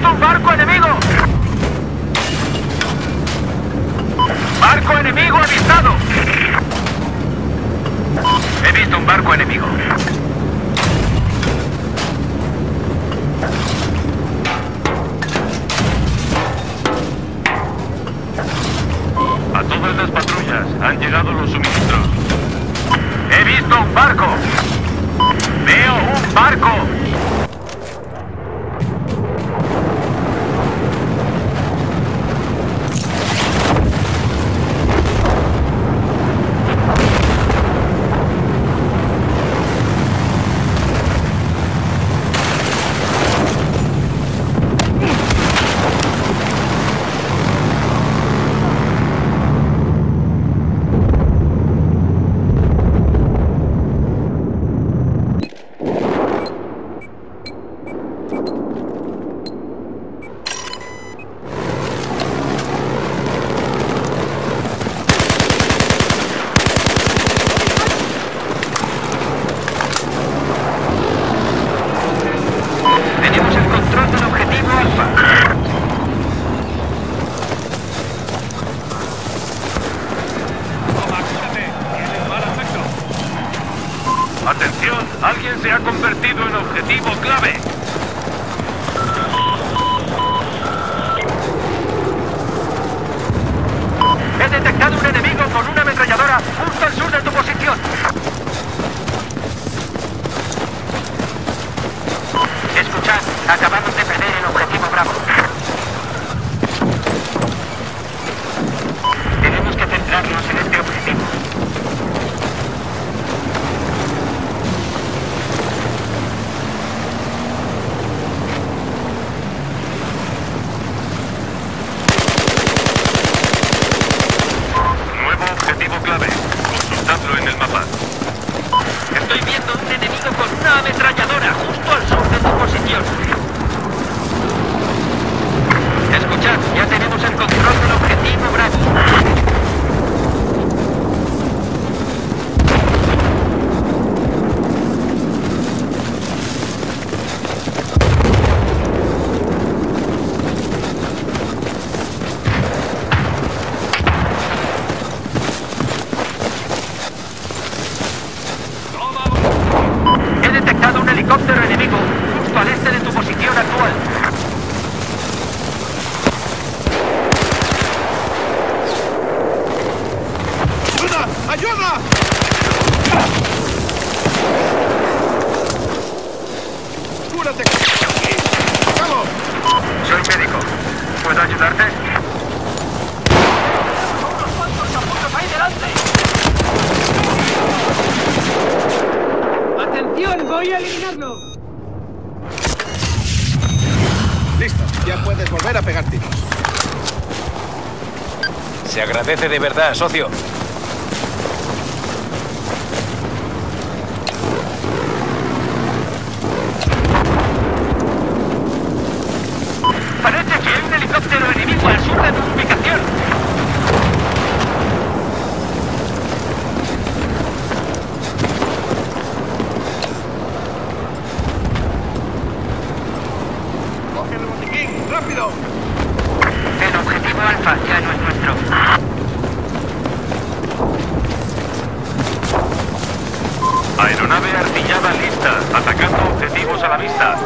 visto un barco enemigo! ¡Barco enemigo avistado! He visto un barco enemigo. A todas las patrullas, han llegado los suministros. ¡He visto un barco! ¡Veo un barco! Atención, alguien se ha convertido en objetivo clave. He detectado un enemigo con una ametralladora justo al sur de tu posición. Escuchad, acabamos de perder el objetivo Bravo. Tenemos que centrarnos en este objetivo. Helicóptero enemigo, justo al este de tu posición actual. ¡Ayuda! ¡Ayuda! ¡Cúrate! ¡Vamos! Soy médico. ¿Puedo ayudarte? ¡Unos cuantos apuntos ahí delante! ¡Atención! ¡Voy a eliminarlo! Listo, ya puedes volver a pegar tiros. Se agradece de verdad, socio. Parece que hay un helicóptero enemigo al sur de tu ubicación. El objetivo Alfa ya no es nuestro. Aeronave artillada lista, atacando objetivos a la vista.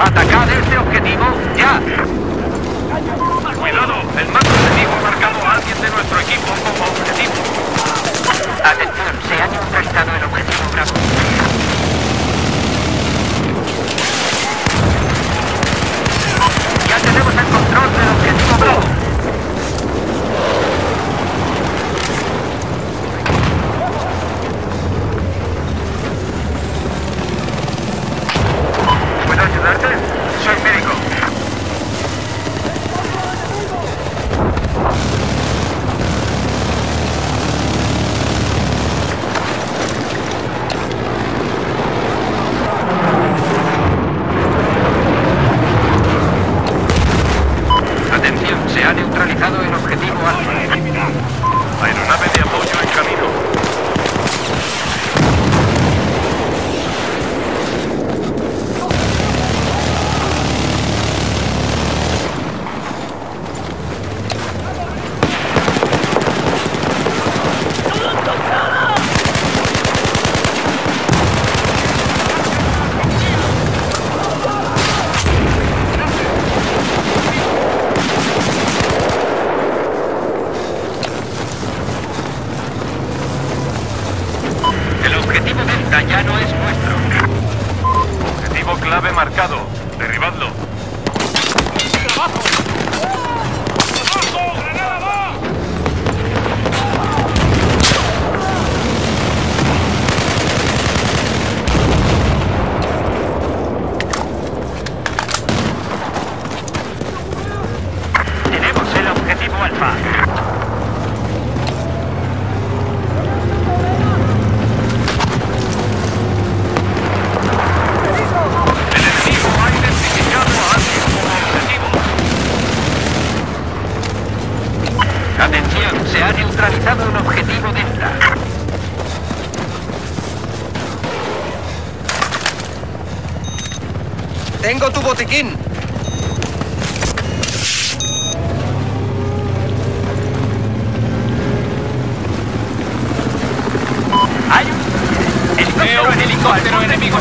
¡Atacad este objetivo ya! ¡Cuidado! El mando enemigo ha marcado a alguien de nuestro equipo como objetivo. Atención, se ha infiltrado el objetivo Bravo. Ya tenemos el control del objetivo Bravo. ¡Tengo tu botiquín! ¡Hay un helicóptero enemigo!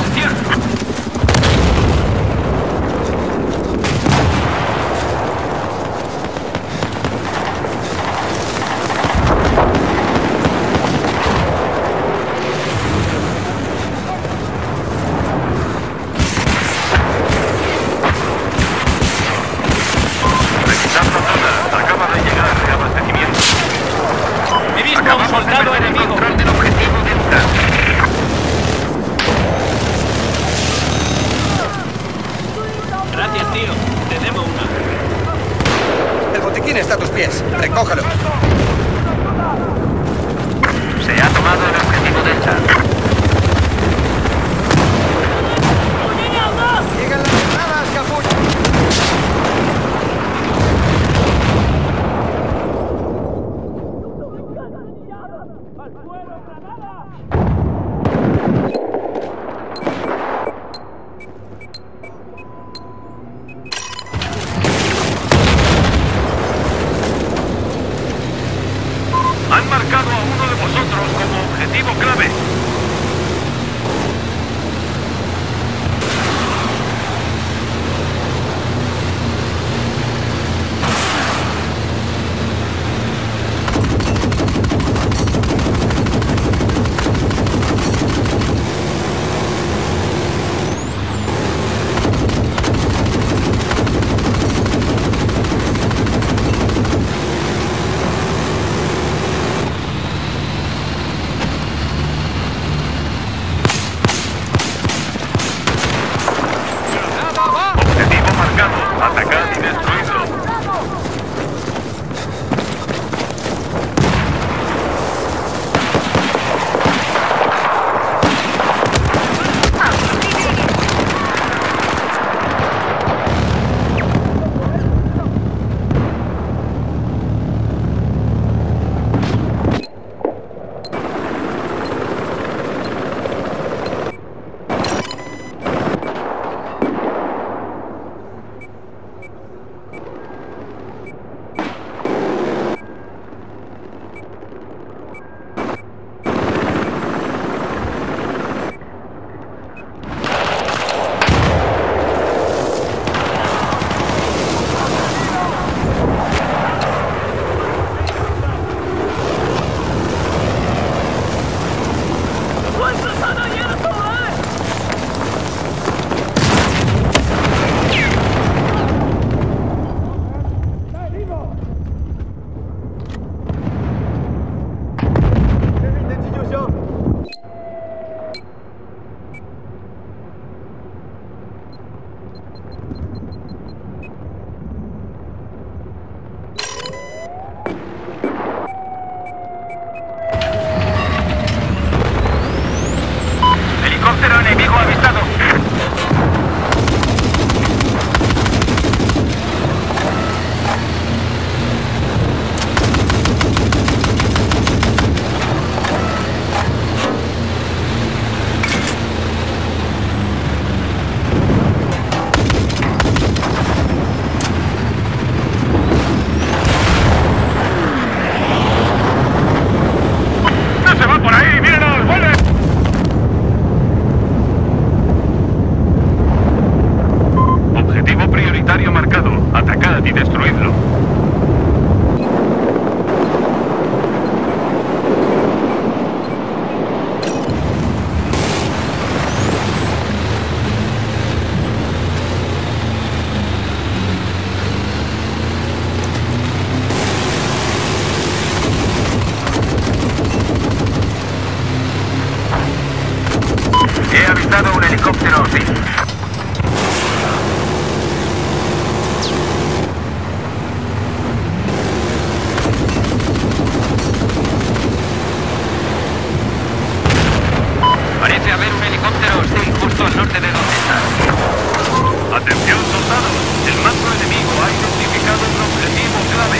Atención soldados, el mando enemigo ha identificado un objetivo clave.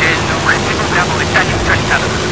El objetivo clave está neutralizado.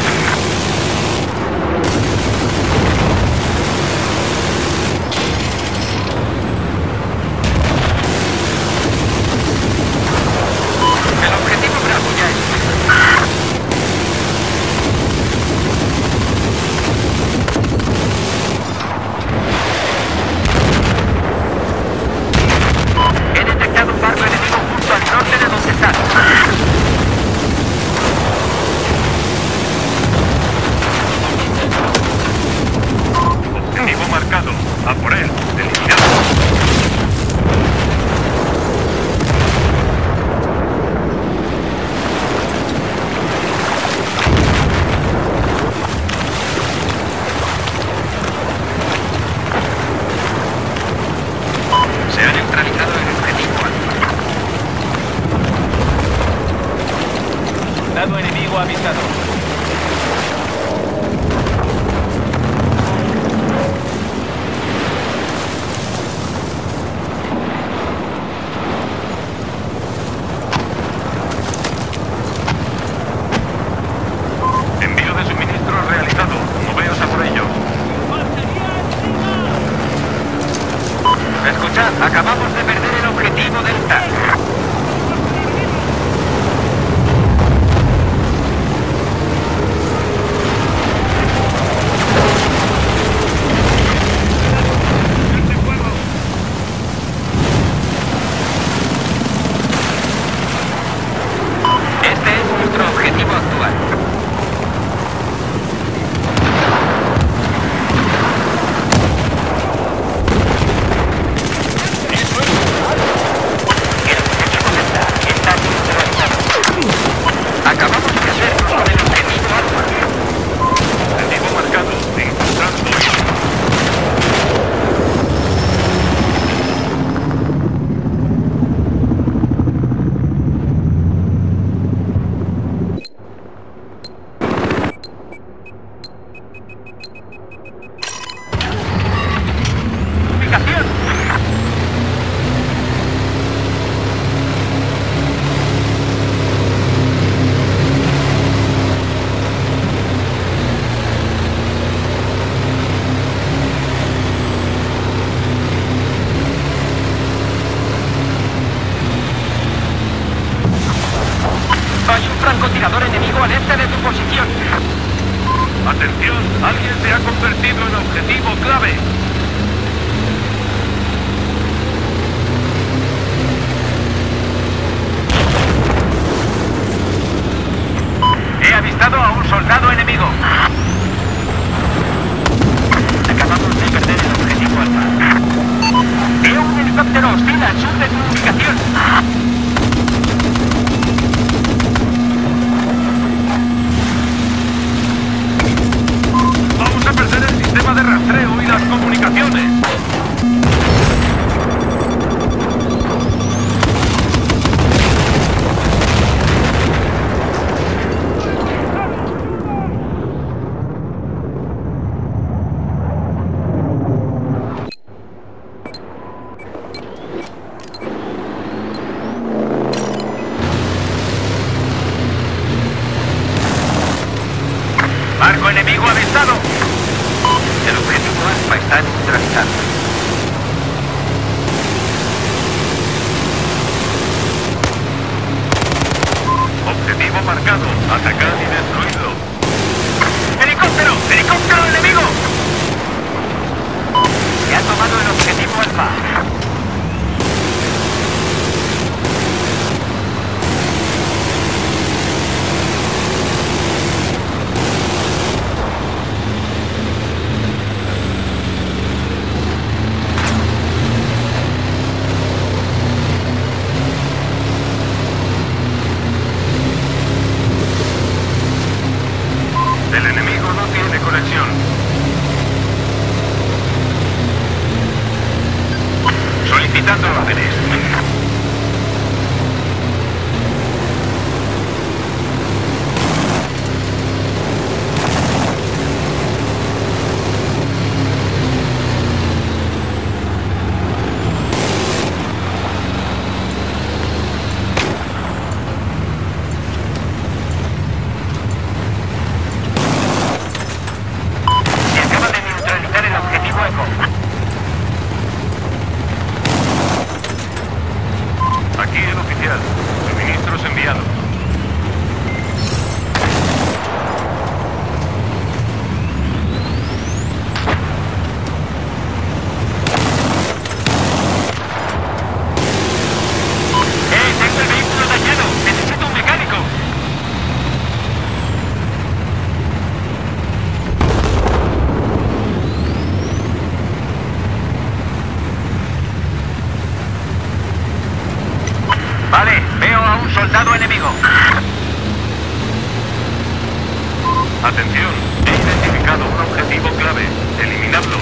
Acabamos de perder el objetivo Delta. Este es nuestro objetivo actual. Francotirador enemigo al este de tu posición. Atención, alguien se ha convertido en objetivo clave. He avistado a un soldado enemigo. Acabamos de perder el objetivo Alfa. Veo un helicóptero hostil al sur de tu ubicación. De rastreo y las comunicaciones. Barco enemigo avistado. El objetivo Alfa está neutralizado. Objetivo marcado. Atacad y destruidlo. ¡Helicóptero! ¡Helicóptero enemigo! Se ha tomado el objetivo Alfa. Solicitando órdenes. Mundial. Suministros enviados. Tengo el vehículo dañado. Necesito un mecánico. Vale, veo a un soldado enemigo. Atención, he identificado un objetivo clave. Eliminadlo.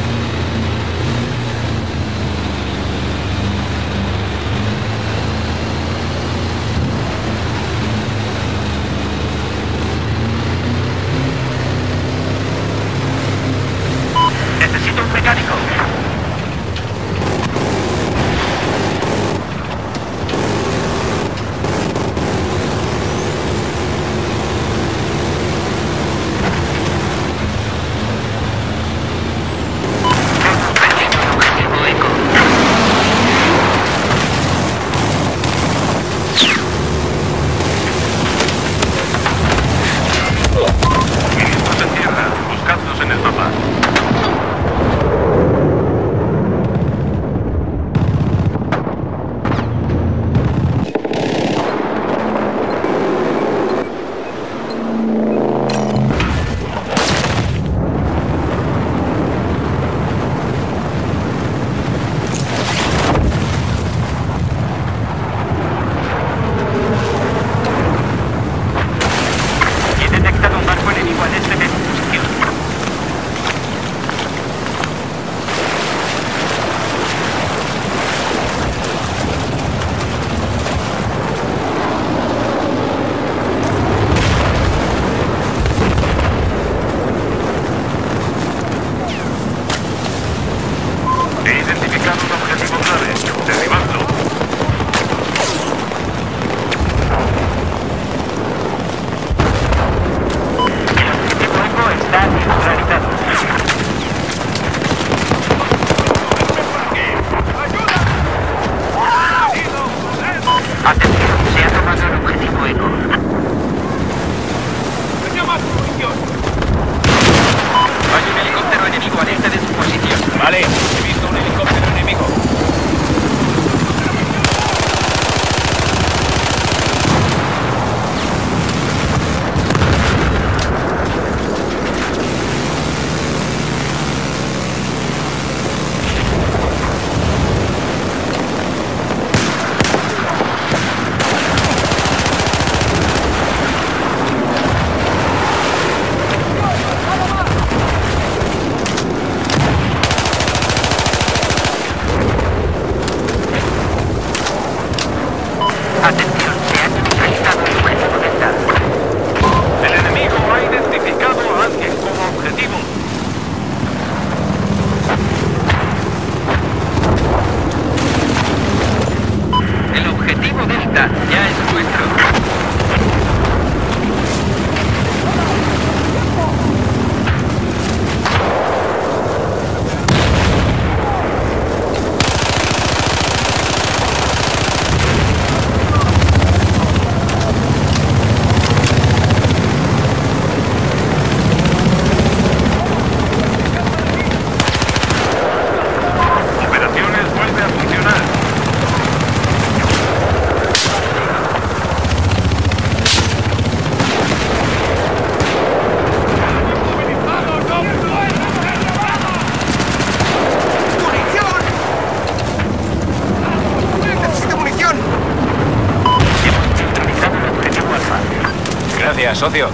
Gracias, socio.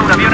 Ahora una